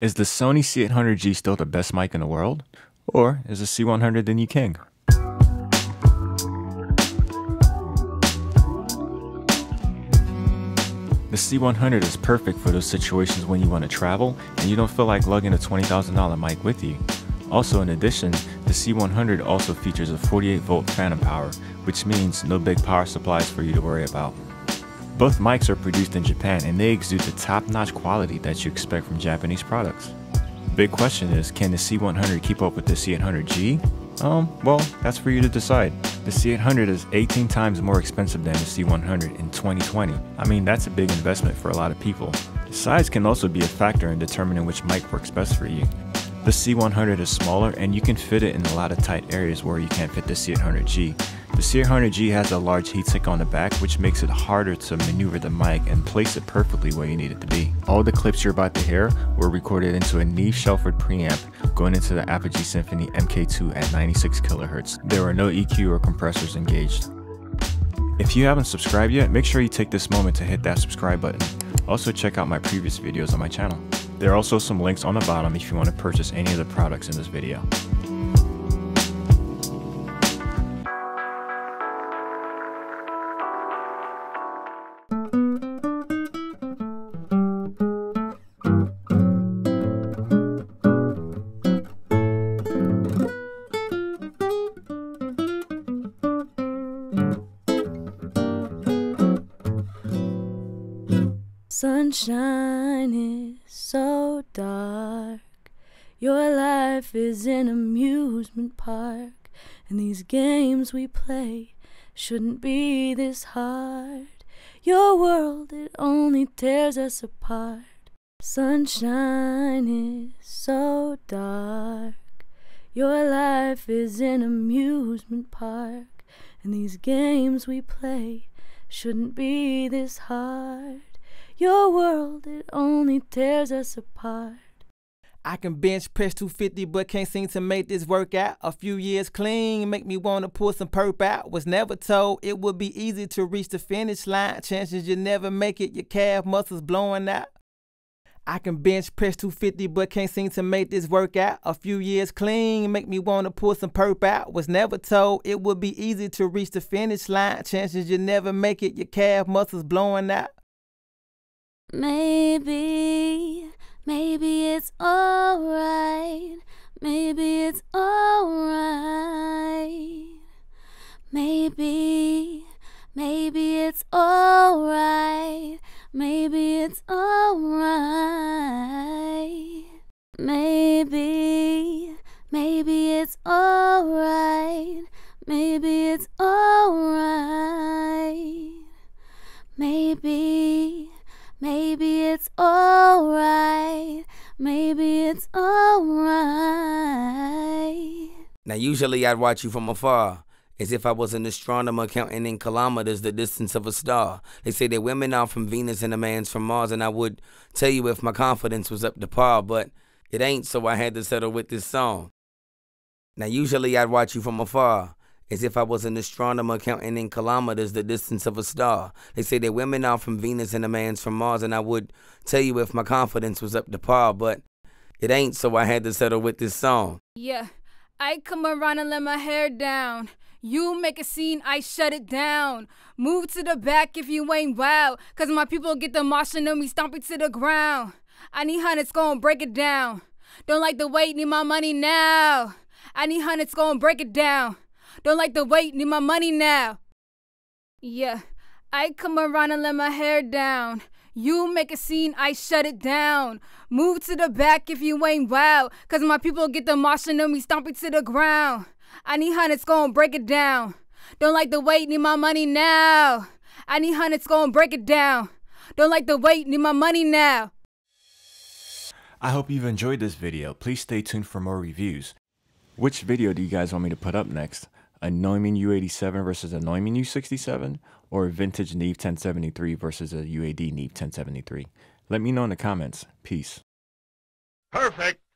Is the Sony C800G still the best mic in the world? Or is the C100 the new king? The C100 is perfect for those situations when you want to travel and you don't feel like lugging a $20,000 mic with you. Also, in addition, the C100 also features a 48-volt phantom power, which means no big power supplies for you to worry about. Both mics are produced in Japan and they exude the top-notch quality that you expect from Japanese products. Big question is, can the C100 keep up with the C800G? Well, that's for you to decide. The C800 is 18 times more expensive than the C100 in 2020. I mean, that's a big investment for a lot of people. Size can also be a factor in determining which mic works best for you. The C100 is smaller and you can fit it in a lot of tight areas where you can't fit the C800G. The C800G has a large heatsink on the back, which makes it harder to maneuver the mic and place it perfectly where you need it to be. All the clips you're about to hear were recorded into a Neve Shelford preamp going into the Apogee Symphony MK2 at 96 kHz. There were no EQ or compressors engaged. If you haven't subscribed yet, make sure you take this moment to hit that subscribe button. Also check out my previous videos on my channel. There are also some links on the bottom if you want to purchase any of the products in this video. Sunshine is so dark. Your life is an amusement park, and these games we play shouldn't be this hard. Your world, it only tears us apart. Sunshine is so dark. Your life is an amusement park, and these games we play shouldn't be this hard. Your world, it only tears us apart. I can bench press 250, but can't seem to make this work out. A few years clean make me want to pull some perp out. Was never told it would be easy to reach the finish line. Chances you never make it, your calf muscles blowing out. I can bench press 250, but can't seem to make this work out. A few years clean make me want to pull some perp out. Was never told it would be easy to reach the finish line. Chances you never make it, your calf muscles blowing out. Maybe it's alright. Maybe it's alright. Maybe it's alright. Maybe it's alright. Maybe it's alright. Maybe it's alright. Maybe it's alright, maybe it's alright. Now usually I'd watch you from afar, as if I was an astronomer counting in kilometers the distance of a star. They say that women are from Venus and a man's from Mars, and I would tell you if my confidence was up to par, but it ain't, so I had to settle with this song. Now usually I'd watch you from afar, as if I was an astronomer counting in kilometers the distance of a star. They say that women are from Venus and a man's from Mars, and I would tell you if my confidence was up to par, but it ain't, so I had to settle with this song. Yeah, I come around and let my hair down. You make a scene, I shut it down. Move to the back if you ain't wild, cause my people get the marching and we stomp it to the ground. I need hundreds, go and break it down. Don't like the weight, need my money now. I need hundreds, go and break it down. Don't like the weight, need my money now. Yeah, I come around and let my hair down. You make a scene, I shut it down. Move to the back if you ain't wild, cause my people get the marching and we stomp it to the ground. I need hundreds, go and break it down. Don't like the weight, need my money now. I need hundreds, go and break it down. Don't like the weight, need my money now. I hope you've enjoyed this video. Please stay tuned for more reviews. Which video do you guys want me to put up next? A Neumann U87 versus a Neumann U67, or a vintage Neve 1073 versus a UAD Neve 1073? Let me know in the comments. Peace. Perfect.